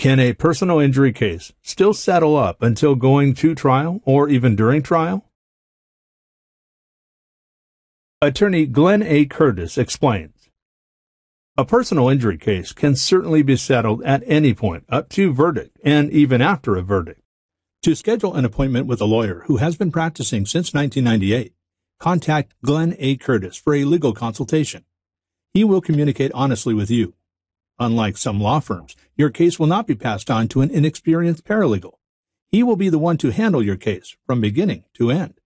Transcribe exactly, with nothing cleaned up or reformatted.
Can a personal injury case still settle up until going to trial or even during trial? Attorney Glenn A. Curtis explains, "A personal injury case can certainly be settled at any point up to verdict and even after a verdict. To schedule an appointment with a lawyer who has been practicing since nineteen ninety-eight, contact Glenn A. Curtis for a legal consultation. He will communicate honestly with you. Unlike some law firms, your case will not be passed on to an inexperienced paralegal. He will be the one to handle your case from beginning to end.